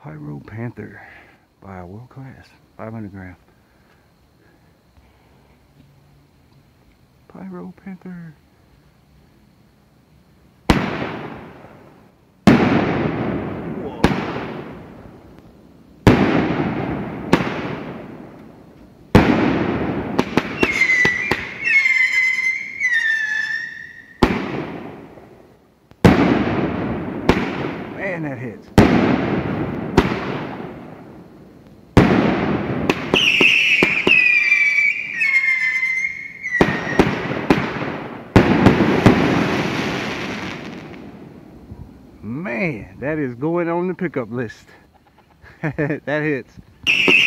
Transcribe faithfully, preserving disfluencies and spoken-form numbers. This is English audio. Pyro Panther by World Class, five hundred gram. Pyro Panther. Man, that hits. Man, that is going on the pickup list. That hits.